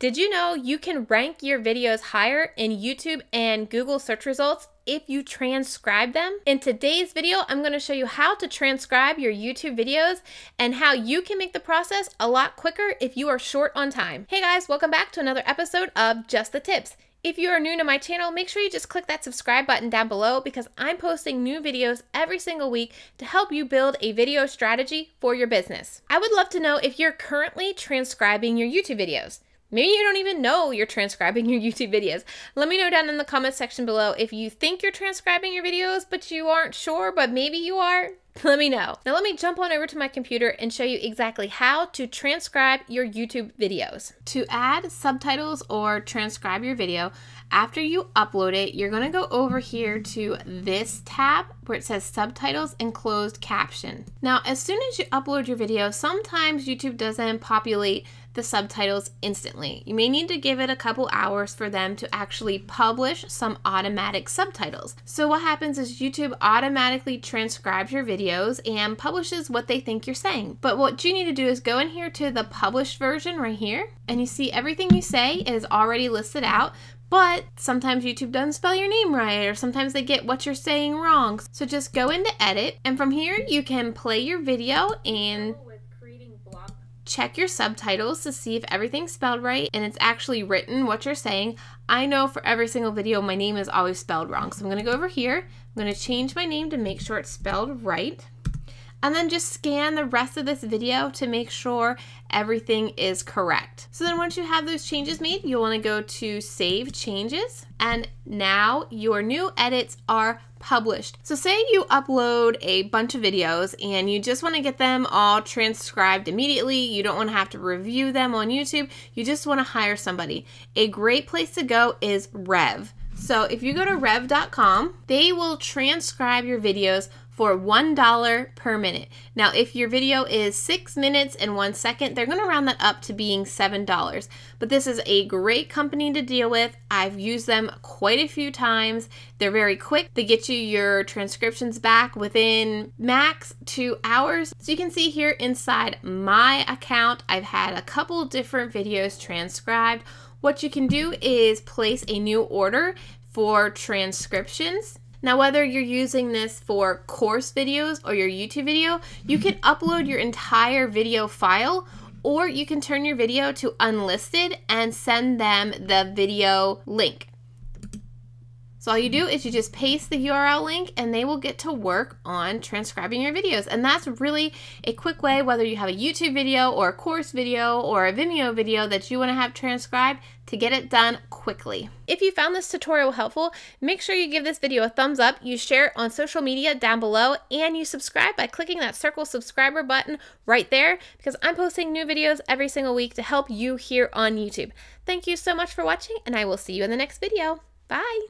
Did you know you can rank your videos higher in YouTube and Google search results if you transcribe them? In today's video, I'm going to show you how to transcribe your YouTube videos and how you can make the process a lot quicker if you are short on time. Hey guys, welcome back to another episode of Just the Tips. If you are new to my channel, make sure you just click that subscribe button down below because I'm posting new videos every single week to help you build a video strategy for your business. I would love to know if you're currently transcribing your YouTube videos. Maybe you don't even know you're transcribing your YouTube videos. Let me know down in the comments section below if you think you're transcribing your videos, but you aren't sure, but maybe you are. Let me know. Now let me jump on over to my computer and show you exactly how to transcribe your YouTube videos. To add subtitles or transcribe your video, after you upload it, you're going to go over here to this tab where it says subtitles and closed caption. Now, as soon as you upload your video, sometimes YouTube doesn't populate the subtitles instantly. You may need to give it a couple hours for them to actually publish some automatic subtitles. So what happens is YouTube automatically transcribes your video and publishes what they think you're saying. But what you need to do is go in here to the published version right here, and you see everything you say is already listed out, but sometimes YouTube doesn't spell your name right, or sometimes they get what you're saying wrong. So just go into edit, and from here you can play your video and check your subtitles to see if everything's spelled right and it's actually written what you're saying. I know for every single video my name is always spelled wrong, so I'm going to go over here, I'm going to change my name to make sure it's spelled right, and then just scan the rest of this video to make sure everything is correct. So then once you have those changes made, you'll want to go to save changes, and now your new edits are published. So say you upload a bunch of videos and you just want to get them all transcribed immediately. You don't want to have to review them on YouTube. You just want to hire somebody. A great place to go is Rev. So if you go to rev.com, they will transcribe your videos for $1 per minute. Now, if your video is 6 minutes and 1 second, they're gonna round that up to being $7. But this is a great company to deal with. I've used them quite a few times. They're very quick. They get you your transcriptions back within max 2 hours. So you can see here inside my account, I've had a couple different videos transcribed. What you can do is place a new order for transcriptions. Now, whether you're using this for course videos or your YouTube video, you can upload your entire video file, or you can turn your video to unlisted and send them the video link. So all you do is you just paste the URL link and they will get to work on transcribing your videos. And that's really a quick way, whether you have a YouTube video or a course video or a Vimeo video that you want to have transcribed, to get it done quickly. If you found this tutorial helpful, make sure you give this video a thumbs up, you share it on social media down below, and you subscribe by clicking that circle subscriber button right there, because I'm posting new videos every single week to help you here on YouTube. Thank you so much for watching, and I will see you in the next video. Bye.